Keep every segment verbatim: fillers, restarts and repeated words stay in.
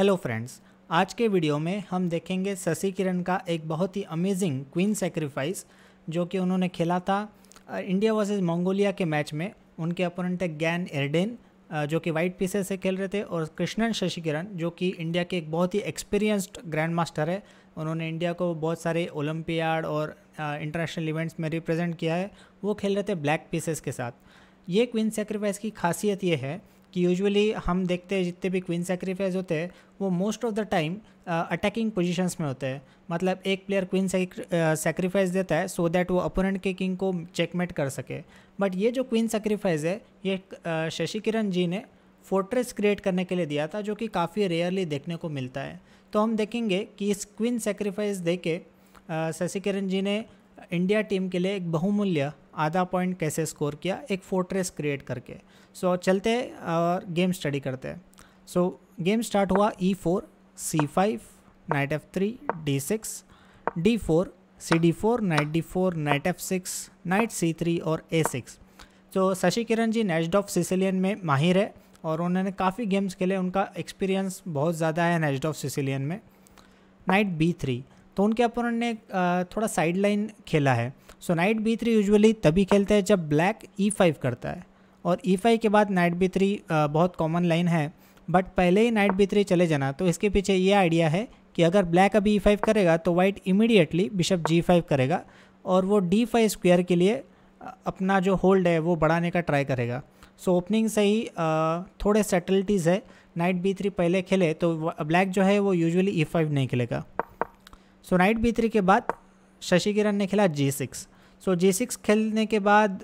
Hello friends, आज के video में हम देखेंगे शशिकिरण का एक बहुत ही अमेजिंग क्वीन सेक्रीफाइस जो कि उन्होंने खेला था इंडिया वर्सेस मंगोलिया के मैच में। उनके अपोनेंट है गैन-एर्डेन जो कि वाइट पीसेस से खेल रहे थे, और कृष्णन शशिकिरण जो कि इंडिया के एक बहुत ही एक्सपीरियंस्ड ग्रैंड मास्टर है। उन्होंने इंडिया को बहुत सारे ओलंपियाड और इंटरनेशनल इवेंट्स में रिप्रेजेंट किया है। वो खेल रहे थे ब्लैक पीसेस के साथ। ये क्वीन सेक्रीफाइस की खासियत ये है कि यूजुअली हम देखते हैं जितने भी क्वीन सेक्रीफाइस होते हैं वो most of the time attacking positions में होते हैं। मतलब एक प्लेयर क्वीन सेक्रीफाइस देता है सो so दैट वो अपोनेंट के किंग को चेकमेट कर सके। बट ये जो क्वीन सेक्रीफाइस है ये शशिकिरण जी ने फोर्ट्रेस क्रिएट करने के लिए दिया था, जो कि काफ़ी रेयरली देखने को मिलता है। तो हम देखेंगे कि इस क्वीन सेक्रीफाइस दे के शशिकिरण जी ने इंडिया टीम के लिए एक बहुमूल्य आधा पॉइंट कैसे स्कोर किया, एक फोर्ट्रेस क्रिएट करके। सो so, चलते हैं और गेम स्टडी करते हैं। सो so, गेम स्टार्ट हुआ e four, c five, knight f three, d six, d four, c d four, knight d four, knight f six, knight c three और a six. तो शशिकिरण जी नेज़्मेटडिनोव Sicilian में माहिर है और उन्होंने काफ़ी गेम्स खेले, उनका एक्सपीरियंस बहुत ज़्यादा है नेज़्मेटडिनोव सिसिलियन में। नाइट बी थ्री, तो उनके अपोनेंट ने थोड़ा साइड लाइन खेला है। So knight B three usually तभी खेलते हैं जब ब्लैक ई फाइव करता है, और ई फाइव के बाद नाइट बी थ्री बहुत कॉमन लाइन है। बट पहले ही नाइट बी थ्री चले जाना, तो इसके पीछे ये आइडिया है कि अगर ब्लैक अभी ई फाइव करेगा तो white immediately bishop g five करेगा और वो डी फाइव स्क्वेयर के लिए अपना जो होल्ड है वो बढ़ाने का ट्राई करेगा। सो ओपनिंग से ही थोड़े सेटल्टीज़ है। नाइट बी थ्री पहले खेले तो ब्लैक जो है वो यूजुअली ई फाइव नहीं खेलेगा। सो नाइट बी थ्री के बाद शशिकिरण ने खेला जी सिक्स। सो जी सिक्स खेलने के बाद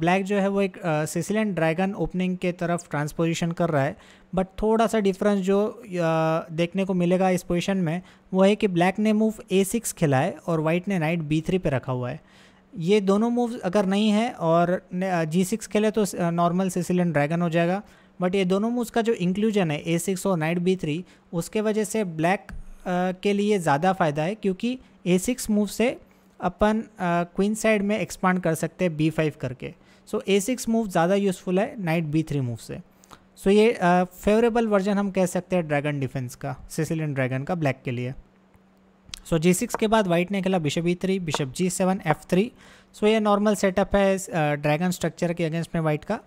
ब्लैक जो है वो एक सिसिलियन ड्रैगन ओपनिंग के तरफ ट्रांसपोजिशन कर रहा है। बट थोड़ा सा डिफरेंस जो uh, देखने को मिलेगा इस पोजीशन में वो है कि ब्लैक ने मूव ए सिक्स खेला है और वाइट ने नाइट बी थ्री पे रखा हुआ है। ये दोनों मूव्स अगर नहीं है और जी सिक्स खेले तो नॉर्मल सिसिलियन ड्रैगन हो जाएगा। बट ये दोनों मूव्स का जो इंक्लूजन है ए सिक्स और नाइट बी थ्री, उसके वजह से ब्लैक Uh, के लिए ज़्यादा फ़ायदा है, क्योंकि ए सिक्स मूव से अपन क्वीन साइड में एक्सपांड कर सकते हैं बी फाइव करके। सो ए सिक्स मूव ज़्यादा यूज़फुल है नाइट बी थ्री मूव से। सो so, ये फेवरेबल uh, वर्जन हम कह सकते हैं ड्रैगन डिफेंस का, सिसिलियन ड्रैगन का ब्लैक के लिए। सो जी सिक्स के बाद वाइट ने खेला bishop e three, bishop g seven, f three. So ये नॉर्मल सेटअप है ड्रैगन uh, स्ट्रक्चर के अगेंस्ट में वाइट का।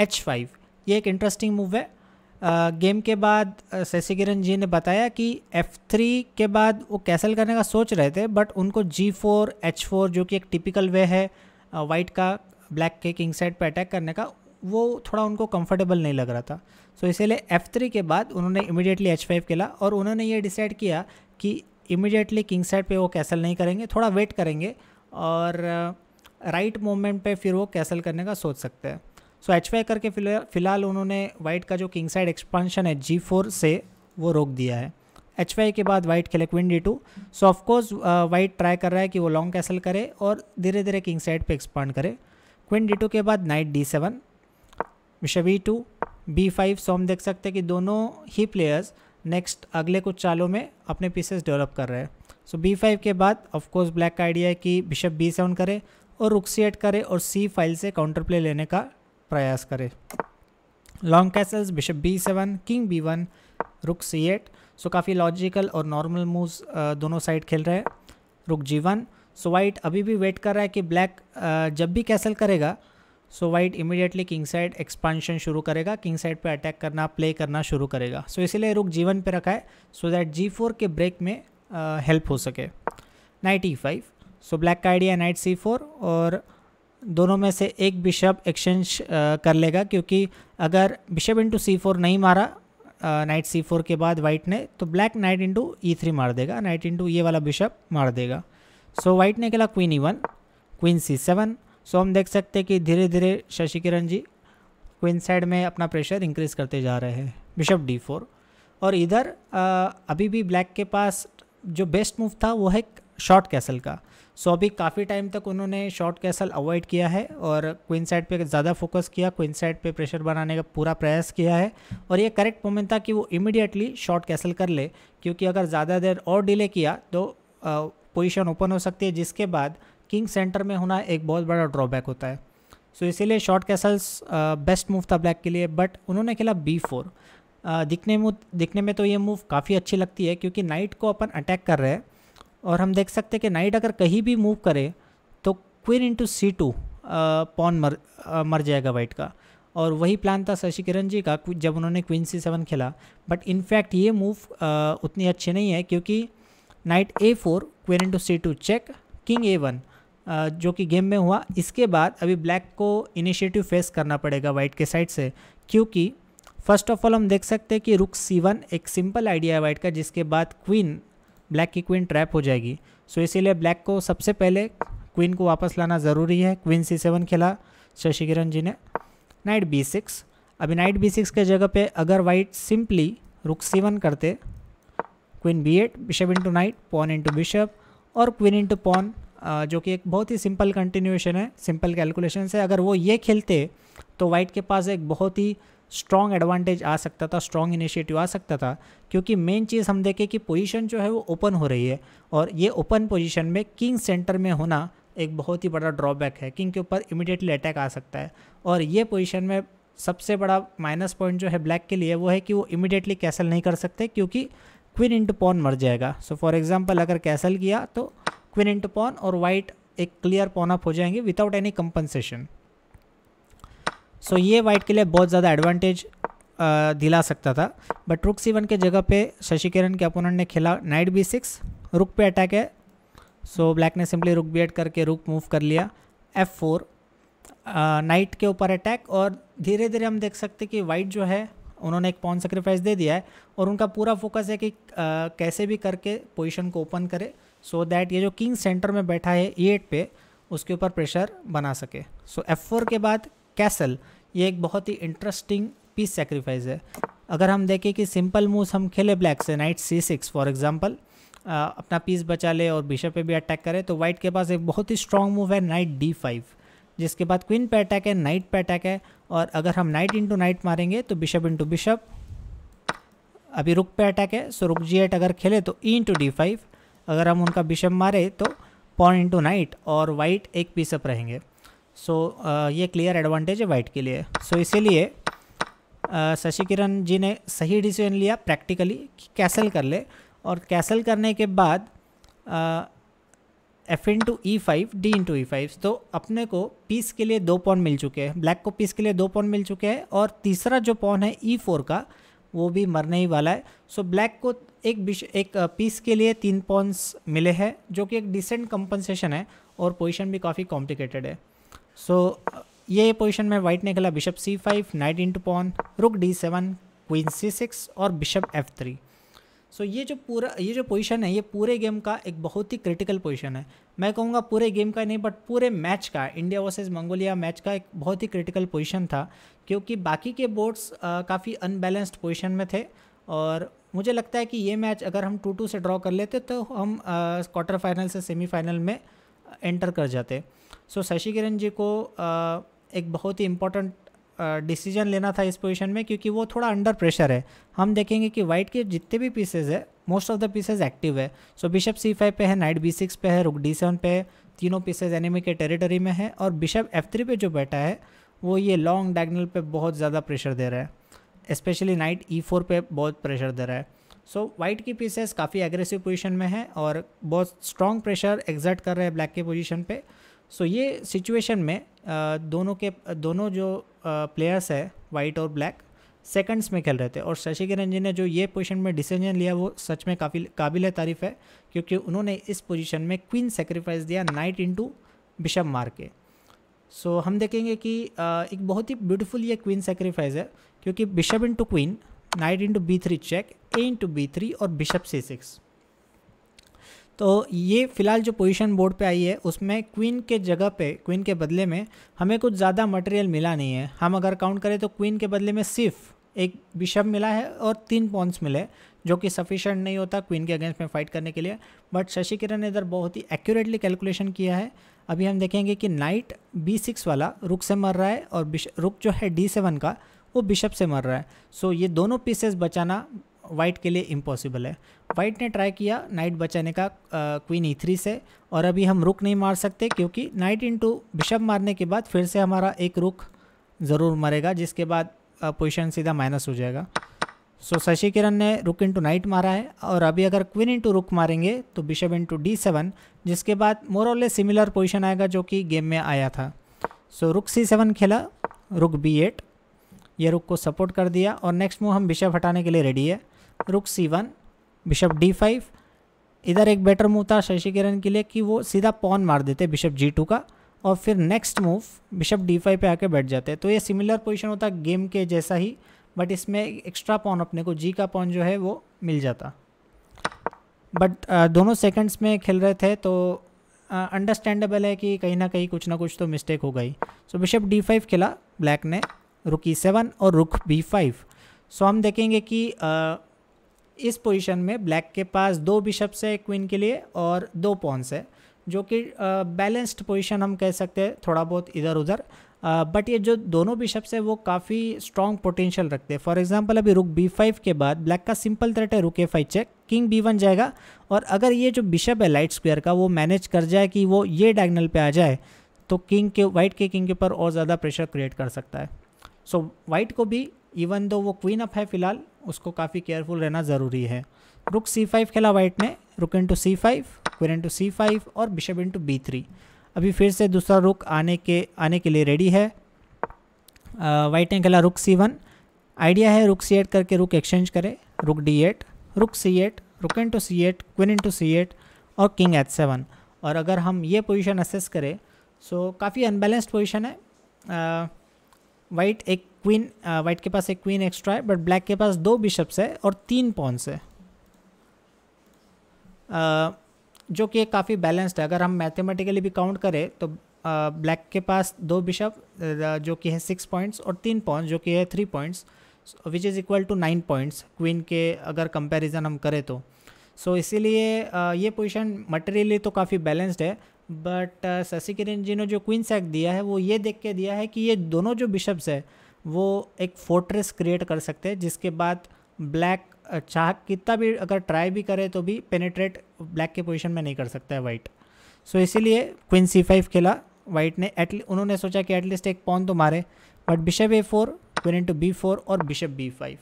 एच फाइव, ये एक इंटरेस्टिंग मूव है। गेम uh, के बाद शशिकिरण uh, जी ने बताया कि एफ थ्री के बाद वो कैसल करने का सोच रहे थे, बट उनको जी फोर, एच फोर जो कि एक टिपिकल वे है वाइट uh, का ब्लैक के किंग साइड पर अटैक करने का, वो थोड़ा उनको कंफर्टेबल नहीं लग रहा था। सो so, इसीलिए एफ थ्री के बाद उन्होंने इमीडिएटली एच फाइव खेला और उन्होंने ये डिसाइड किया कि इमीडिएटली किंग साइड पे वो कैसल नहीं करेंगे, थोड़ा वेट करेंगे और राइट uh, मोमेंट पे फिर वो कैसल करने का सोच सकते हैं। सो एच फाइव करके फ़िलहाल उन्होंने वाइट का जो किंग साइड एक्सपांशन है जी फोर से वो रोक दिया है। एच फाइव के बाद वाइट खेले queen d two. So of course white try कर रहा है कि वो लॉन्ग कैसल करे और धीरे धीरे किंग साइड पे एक्सपांड करे। क्वीन डी टू के बाद knight d seven, bishop e two, b five. So हम देख सकते हैं कि दोनों ही प्लेयर्स नेक्स्ट अगले कुछ चालों में अपने पीसेस डेवलप कर रहे हैं। सो बी फाइव के बाद ऑफकोर्स ब्लैक का आइडिया है कि बिशप बी सेवन करे और रुक सी एट करे और सी फाइव से काउंटर प्ले लेने का प्रयास करे। Long castles, bishop B seven, king b one, rook c eight. सो काफ़ी लॉजिकल और नॉर्मल मूव्स दोनों साइड खेल रहे हैं। रुक जी वन। सो वाइट अभी भी वेट कर रहा है कि ब्लैक uh, जब भी कैसल करेगा so so white immediately king side expansion शुरू करेगा, किंग साइड पे अटैक करना, प्ले करना शुरू करेगा। सो so इसीलिए रुक जी वन पे रखा है सो दैट जी फोर के ब्रेक में हेल्प uh, हो सके। Knight e five. So black का आइडिया नाइट सी फोर और दोनों में से एक बिशप एक्सचेंज कर लेगा, क्योंकि अगर बिशप इंटू सी फोर नहीं मारा नाइट सी फोर के बाद वाइट ने तो black knight into e three मार देगा, नाइट इंटू ये वाला बिशप मार देगा। सो so, वाइट ने खेला queen e one, queen c seven. So हम देख सकते हैं कि धीरे धीरे शशिकिरण जी क्वीन साइड में अपना प्रेशर इंक्रीज करते जा रहे हैं। बिशप डी फोर और इधर uh, अभी भी ब्लैक के पास जो बेस्ट मूव था वो है शॉर्ट कैसल का। सो so, अभी काफ़ी टाइम तक उन्होंने शॉर्ट कैसल अवॉइड किया है और क्वीन साइड पे ज़्यादा फोकस किया, क्वीन साइड पे प्रेशर बनाने का पूरा प्रयास किया है। और ये करेक्ट मोमेंट था कि वो इमीडिएटली शॉर्ट कैसल कर ले, क्योंकि अगर ज़्यादा देर और डिले किया तो पोजीशन ओपन हो सकती है, जिसके बाद किंग सेंटर में होना एक बहुत बड़ा ड्रॉबैक होता है। सो so, इसीलिए शॉर्ट कैसल्स बेस्ट मूव था ब्लैक के लिए। बट उन्होंने खेला बी फोर। दिखने में दिखने में तो ये मूव काफ़ी अच्छी लगती है, क्योंकि नाइट को अपन अटैक कर रहे हैं और हम देख सकते हैं कि नाइट अगर कहीं भी मूव करे तो queen into c two pawn मर आ, मर जाएगा वाइट का। और वही प्लान था शशिकिरण जी का जब उन्होंने क्वीन सी सेवन खेला, बट इनफैक्ट ये मूव आ, उतनी अच्छी नहीं है, क्योंकि knight a four queen into c two check king a one जो कि गेम में हुआ। इसके बाद अभी ब्लैक को इनिशिएटिव फेस करना पड़ेगा वाइट के साइड से, क्योंकि फर्स्ट ऑफ ऑल हम देख सकते हैं कि रुक सी वन एक सिंपल आइडिया है वाइट का, जिसके बाद क्वीन ब्लैक की क्वीन ट्रैप हो जाएगी। सो इसीलिए ब्लैक को सबसे पहले क्वीन को वापस लाना ज़रूरी है। क्वीन सी सेवन खेला शशिकिरण जी ने, नाइट बी सिक्स। अभी नाइट बी सिक्स के जगह पे अगर white simply rook c one करते, queen b eight, bishop into knight, pawn into bishop और क्वीन इंटू पॉन, जो कि एक बहुत ही सिंपल कंटिन्यूएशन है, सिंपल कैलकुलेशन है। अगर वो ये खेलते तो वाइट के पास एक बहुत ही स्ट्रॉन्ग एडवांटेज आ सकता था, स्ट्रॉन्ग इनिशिएटिव आ सकता था, क्योंकि मेन चीज़ हम देखें कि पोजीशन जो है वो ओपन हो रही है, और ये ओपन पोजीशन में किंग सेंटर में होना एक बहुत ही बड़ा ड्रॉबैक है। किंग के ऊपर इमीडिएटली अटैक आ सकता है, और ये पोजीशन में सबसे बड़ा माइनस पॉइंट जो है ब्लैक के लिए वो है कि वो इमीडिएटली कैसल नहीं कर सकते, क्योंकि क्वीन इंटू पॉन मर जाएगा। सो फॉर एग्जाम्पल अगर कैसल किया तो क्वीन इंटू पॉन और वाइट एक क्लियर पॉन अप हो जाएंगे without any compensation. So so, ये वाइट के लिए बहुत ज़्यादा एडवांटेज दिला सकता था। बट रुक सी वन के जगह पे शशिकिरण के अपोनेंट ने खेला नाइट बी सिक्स, रुक पे अटैक है। सो so, ब्लैक ने सिंपली रुक बी एट करके रुक मूव कर लिया, एफ फोर, नाइट के ऊपर अटैक, और धीरे धीरे हम देख सकते कि वाइट जो है उन्होंने एक पॉन सेक्रीफाइस दे दिया है, और उनका पूरा फोकस है कि आ, कैसे भी करके पोजिशन को ओपन करे, सो so दैट ये जो किंग सेंटर में बैठा है ई एट पे उसके ऊपर प्रेशर बना सके। सो so, एफ फोर के बाद कैसल, ये एक बहुत ही इंटरेस्टिंग पीस सेक्रीफाइस है। अगर हम देखें कि सिंपल मूव्स हम खेले ब्लैक से, knight c six for example, अपना पीस बचा ले और बिशप पे भी अटैक करे, तो वाइट के पास एक बहुत ही स्ट्रॉन्ग मूव है नाइट डी फाइव, जिसके बाद क्वीन पे अटैक है, नाइट पे अटैक है, और अगर हम नाइट इंटू नाइट मारेंगे तो बिशप इंटू बिशप। अभी रुक पे अटैक है, सो रुक जी एट अगर खेले तो ई इंटू डी फाइव, अगर हम उनका बिशप मारे तो पॉन इंटू नाइट, और वाइट एक पीसअप रहेंगे। सो so, uh, ये क्लियर एडवांटेज है वाइट के लिए। सो so, इसीलिए uh, शशिकिरण जी ने सही डिसीजन लिया प्रैक्टिकली कि कैसल कर ले, और कैसल करने के बाद f into e five, d into e five, तो अपने को पीस के लिए दो पॉन मिल चुके हैं, ब्लैक को पीस के लिए दो पॉन मिल चुके हैं, और तीसरा जो पॉन है ई फोर का वो भी मरने ही वाला है। सो so, ब्लैक को एक बिश एक पीस के लिए तीन पॉन्स मिले हैं, जो कि एक डिसेंट कंपनसेशन है, और पोजिशन भी काफ़ी कॉम्प्लिकेटेड है। सो so, ये पोजीशन में वाइट ने खेला bishop c five, knight into pawn, rook d seven, queen c six और बिशप एफ थ्री। सो ये जो पूरा ये जो पोजीशन है ये पूरे गेम का एक बहुत ही क्रिटिकल पोजीशन है। मैं कहूँगा पूरे गेम का नहीं, बट पूरे मैच का, इंडिया वर्सेस मंगोलिया मैच का एक बहुत ही क्रिटिकल पोजीशन था, क्योंकि बाकी के बोर्ड्स काफ़ी अनबैलेंस्ड पोजीशन में थे, और मुझे लगता है कि ये मैच अगर हम टू टू से ड्रॉ कर लेते तो हम क्वार्टर फाइनल से सेमीफाइनल में एंटर कर जाते। सो so, शशिकिरण जी को आ, एक बहुत ही इम्पॉर्टेंट डिसीजन लेना था इस पोजीशन में, क्योंकि वो थोड़ा अंडर प्रेशर है। हम देखेंगे कि वाइट के जितने भी पीसेज है most of the pieces active है। सो बिशप सी फाइव पे है, नाइट बी सिक्स पे है, रुक डी सेवन पे है, तीनों पीसेज एनिमी के टेरिटरी में है, और बिशप एफ थ्री पे जो बैठा है वो ये लॉन्ग डायगनल पे बहुत ज़्यादा प्रेशर दे रहा है, स्पेशली नाइट ई फोर पे बहुत प्रेशर दे रहा है। सो so, वाइट की पीसेस काफ़ी एग्रेसिव पोजीशन में है और बहुत स्ट्रॉन्ग प्रेशर एग्जर्ट कर रहे हैं ब्लैक के पोजीशन पे। सो so, ये सिचुएशन में दोनों के दोनों जो प्लेयर्स है वाइट और ब्लैक सेकंड्स में खेल रहे थे, और शशिकिरण जी ने जो ये पोजीशन में डिसीजन लिया वो सच में काफ़ी काबिल तारीफ़ है, क्योंकि उन्होंने इस पोजीशन में क्वीन सेक्रीफाइस दिया नाइट इंटू बिशप मार के। सो so, हम देखेंगे कि एक बहुत ही ब्यूटीफुल ये क्वीन सेक्रीफाइस है, क्योंकि bishop into queen, knight into b three check, a into b three और बिशप सी सिक्स। तो ये फ़िलहाल जो पोजीशन बोर्ड पे आई है उसमें क्वीन के जगह पे, क्वीन के बदले में हमें कुछ ज़्यादा मटेरियल मिला नहीं है। हम अगर काउंट करें तो क्वीन के बदले में सिर्फ एक बिशप मिला है और तीन पॉन्स मिले, जो कि सफिशेंट नहीं होता क्वीन के अगेंस्ट में फाइट करने के लिए। बट शशिकिरण ने इधर बहुत ही एक्यूरेटली कैलकुलेशन किया है। अभी हम देखेंगे कि नाइट बी सिक्स वाला रुक से मर रहा है, और रुक जो है डी सेवन का वो बिशप से मर रहा है। सो ये दोनों पीसेस बचाना वाइट के लिए इम्पॉसिबल है। वाइट ने ट्राई किया नाइट बचाने का क्वीन ई थ्री से, और अभी हम रुक नहीं मार सकते, क्योंकि नाइट इंटू बिशप मारने के बाद फिर से हमारा एक रुक ज़रूर मरेगा, जिसके बाद पोजीशन सीधा माइनस हो जाएगा। सो शशिकिरण ने रुक इंटू नाइट मारा है और अभी अगर क्वीन इंटू रुक मारेंगे तो बिशप इंटू डी सेवन, जिसके बाद मोर और लेस सिमिलर पोजीशन आएगा जो कि गेम में आया था। सो so, रुक सी सेवन खेला, रुक बी एट, ये रुक को सपोर्ट कर दिया और नेक्स्ट मूव हम बिशप हटाने के लिए रेडी है। Rook c one, bishop d five. इधर एक बेटर मूव था शशिकिरण के लिए कि वो सीधा पॉन मार देते बिशप जी टू का और फिर next move bishop d five पर आके बैठ जाते, तो ये सिमिलर पोजिशन होता गेम के जैसा ही, बट इसमें एक्स्ट्रा पॉन अपने को जी का पॉन जो है वो मिल जाता। बट दोनों सेकंड्स में खेल रहे थे तो अंडरस्टैंडेबल है कि कहीं ना कहीं कुछ ना कुछ तो मिस्टेक हो गई। सो बिशप डी फाइव खेला ब्लैक ने, रुक ई सेवन और रुक बी फाइव। सो हम देखेंगे कि uh, इस पोजीशन में ब्लैक के पास दो बिशप्स है क्वीन के लिए और दो पॉन्स है, जो कि बैलेंस्ड पोजीशन हम कह सकते हैं, थोड़ा बहुत इधर उधर। बट uh, ये जो दोनों बिशप्स है वो काफ़ी स्ट्रॉन्ग पोटेंशियल रखते हैं। फॉर एग्जांपल अभी रुक बी फाइव के बाद ब्लैक का सिंपल थ्रेट है rook a five check, king b one जाएगा और अगर ये जो बिशप है लाइट स्क्वायर का वो मैनेज कर जाए कि वो ये डायगोनल पे आ जाए तो किंग के वाइट के किंग के ऊपर और ज़्यादा प्रेशर क्रिएट कर सकता है। सो so, वाइट को भी इवन दो वो क्वीन अप है फिलहाल, उसको काफ़ी केयरफुल रहना ज़रूरी है। रुक सी फाइव खेला वाइट ने, rook into c five, queen into c five और बिशप इंटू बी थ्री। अभी फिर से दूसरा रुक आने के आने के लिए रेडी है। वाइट ने खेला रुक सी वन, आइडिया है रुक सी एट करके रुक एक्सचेंज करे, रुक d eight, rook c eight, rook into c eight, queen into c eight और किंग एच सेवन। और अगर हम ये पोजीशन असेस करें सो काफ़ी अनबैलेंस्ड पोजीशन है। वाइट एक क्वीन वाइट के पास एक क्वीन एक्स्ट्रा है, बट ब्लैक के पास दो बिशप्स है और तीन पॉन्स है, आ, जो कि काफ़ी बैलेंस्ड है। अगर हम मैथमेटिकली भी काउंट करें तो ब्लैक के पास दो बिशप जो कि है सिक्स पॉइंट्स और तीन पॉइंट्स जो कि है three points which is equal to nine points queen के अगर कंपैरिजन हम करें तो। सो so, इसीलिए ये पोजीशन मटेरियली तो काफ़ी बैलेंस्ड है, बट शशिकिरण जी ने जो क्वीन सैक दिया है वो ये देख के दिया है कि ये दोनों जो बिशप्स है वो एक फोर्ट्रेस क्रिएट कर सकते हैं, जिसके बाद ब्लैक चाह कितना भी अगर ट्राई भी करे तो भी पेनिट्रेट ब्लैक के पोजीशन में नहीं कर सकता है वाइट। सो so, इसीलिए क्वीन सी फाइव खेला वाइट ने, एट उन्होंने सोचा कि एटलीस्ट एक पॉन तो मारे, but bishop a four, queen into b four और bishop b five.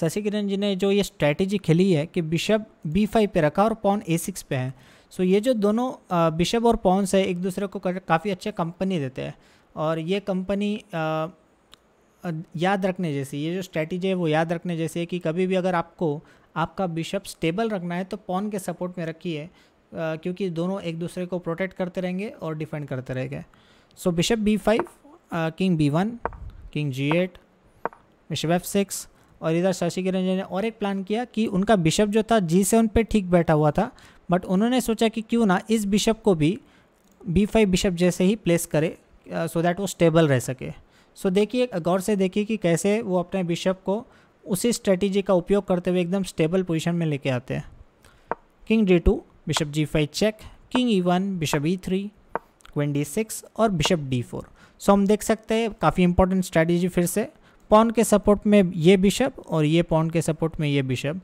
Shashikiran ji ने जो ये स्ट्रैटेजी खेली है कि बिशप बी फाइव पे रखा और पॉन ए सिक्स पे है। सो so, ये जो दोनों बिशप और पॉन्स है एक दूसरे को काफ़ी अच्छे कंपनी देते हैं और ये कंपनी आ, याद रखने जैसी, ये जो स्ट्रैटेजी है वो याद रखने जैसी है कि कभी भी अगर आपको आपका बिशप स्टेबल रखना है तो पॉन के सपोर्ट में रखिए, क्योंकि दोनों एक दूसरे को प्रोटेक्ट करते रहेंगे और डिफेंड करते रहेंगे। So bishop b five, king b one, king g eight, bishop f six और इधर शशिकिरण जी ने और एक प्लान किया कि उनका बिशप जो था जी सेवन पर ठीक बैठा हुआ था, बट उन्होंने सोचा कि क्यों ना इस बिशप को भी बी फाइव बिशप जैसे ही प्लेस करे सो दैट वो स्टेबल रह सके। सो so, देखिए गौर से देखिए कि कैसे वो अपने बिशप को उसी स्ट्रेटजी का उपयोग करते हुए एकदम स्टेबल पोजीशन में लेके आते हैं। King D two, bishop g five check, king e one, bishop e three, queen d six और बिशप डी फोर। सो हम देख सकते हैं काफ़ी इंपॉर्टेंट स्ट्रेटजी, फिर से पॉन के सपोर्ट में ये बिशप और ये पॉन के सपोर्ट में ये बिशप,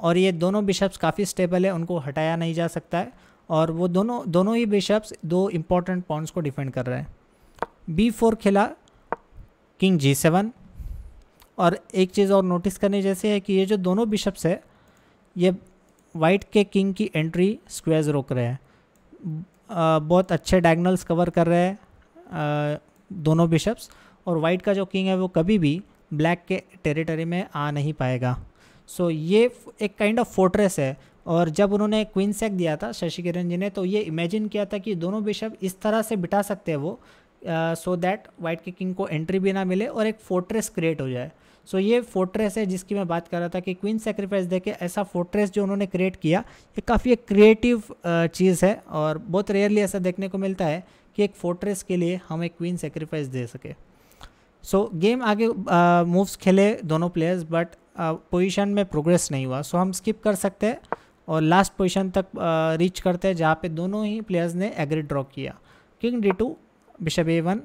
और ये दोनों बिशप्स काफ़ी स्टेबल है, उनको हटाया नहीं जा सकता है और वो दोनों दोनों ही बिशप्स दो इम्पॉर्टेंट पॉन्स को डिफेंड कर रहे हैं। बी फोर खेला किंग जी सेवन और एक चीज़ और नोटिस करने जैसे है कि ये जो दोनों बिशप्स है ये वाइट के किंग की एंट्री स्क्वायर्स रोक रहे हैं, बहुत अच्छे डायगोनल्स कवर कर रहे हैं दोनों बिशप्स और वाइट का जो किंग है वो कभी भी ब्लैक के टेरिटरी में आ नहीं पाएगा। सो so, ये एक काइंड ऑफ फोर्ट्रेस है और जब उन्होंने क्वीन सैक दिया था शशिकिरण जी ने तो ये इमेजिन किया था कि दोनों बिशप इस तरह से बिठा सकते हैं वो सो दैट वाइट के किंग को एंट्री भी ना मिले और एक फोर्ट्रेस क्रिएट हो जाए। सो so, ये फोर्ट्रेस है जिसकी मैं बात कर रहा था कि क्वीन सेक्रीफाइस देके ऐसा फोर्ट्रेस जो उन्होंने क्रिएट किया ये काफ़ी एक क्रिएटिव चीज़ है और बहुत रेयरली ऐसा देखने को मिलता है कि एक फोर्ट्रेस के लिए हम एक क्वीन सेक्रीफाइस दे सके। सो so, गेम आगे मूव्स खेले दोनों प्लेयर्स बट पोजीशन में प्रोग्रेस नहीं हुआ। सो so, हम स्किप कर सकते हैं और लास्ट पोजीशन तक रीच करते हैं जहाँ पे दोनों ही प्लेयर्स ने एग्री ड्रॉ किया। King D two, bishop A one,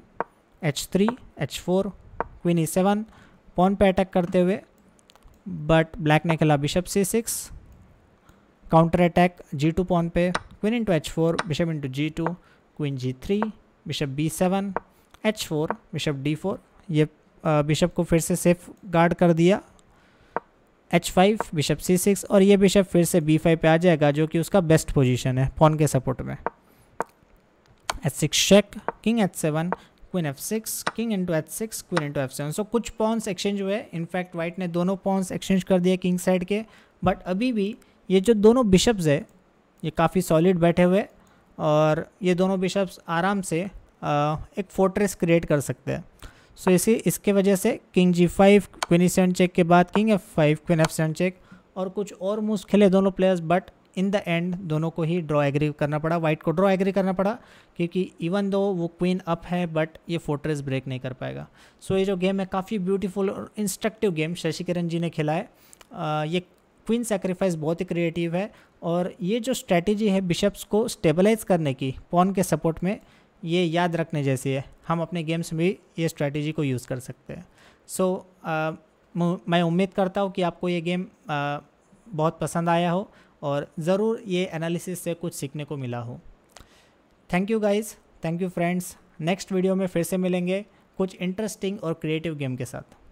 H three, H four, queen E seven, pawn पे अटैक करते हुए, बट ब्लैक ने खेला बिशप सी six, counter attack G two pawn पे, queen into H four, bishop into G two, queen G three, bishop B seven, H four, bishop D four, ये bishop को फिर से सेफ गार्ड कर दिया, H five, bishop सी six, और ये bishop फिर से बी फाइव पे आ जाएगा जो कि उसका बेस्ट पोजीशन है पॉन के सपोर्ट में। H six check, king H seven, queen F six, king into H six, queen into F seven. So कुछ पॉन्स एक्सचेंज हुए, इनफैक्ट वाइट ने दोनों पॉन्स एक्सचेंज कर दिए किंग साइड के, बट अभी भी ये जो दोनों बिशप्स है ये काफ़ी सॉलिड बैठे हुए और ये दोनों बिशप्स आराम से आ, एक फोर्ट्रेस क्रिएट कर सकते हैं। सो so, इसी इसके वजह से king G five, queen E seven check के बाद king F five, queen F seven check और कुछ और मूव्स खेले दोनों players, but in the end दोनों को ही ड्रॉ एग्री करना पड़ा, वाइट को ड्रॉ एग्री करना पड़ा, क्योंकि इवन दो वो क्वीन अप है बट ये फोर्ट्रेस ब्रेक नहीं कर पाएगा। सो so, ये जो गेम है काफ़ी ब्यूटीफुल और इंस्ट्रक्टिव गेम शशिकिरण जी ने खेला है। आ, ये क्वीन सैक्रिफाइस बहुत ही क्रिएटिव है और ये जो स्ट्रैटेजी है बिशप्स को स्टेबलाइज करने की पॉन के सपोर्ट में, ये याद रखने जैसी है, हम अपने गेम्स में ये स्ट्रैटेजी को यूज़ कर सकते हैं। सो so, मैं उम्मीद करता हूँ कि आपको ये गेम आ, बहुत पसंद आया हो और ज़रूर ये एनालिसिस से कुछ सीखने को मिला हो। Thank you guys, thank you friends. Next video में फिर से मिलेंगे कुछ इंटरेस्टिंग और क्रिएटिव गेम के साथ।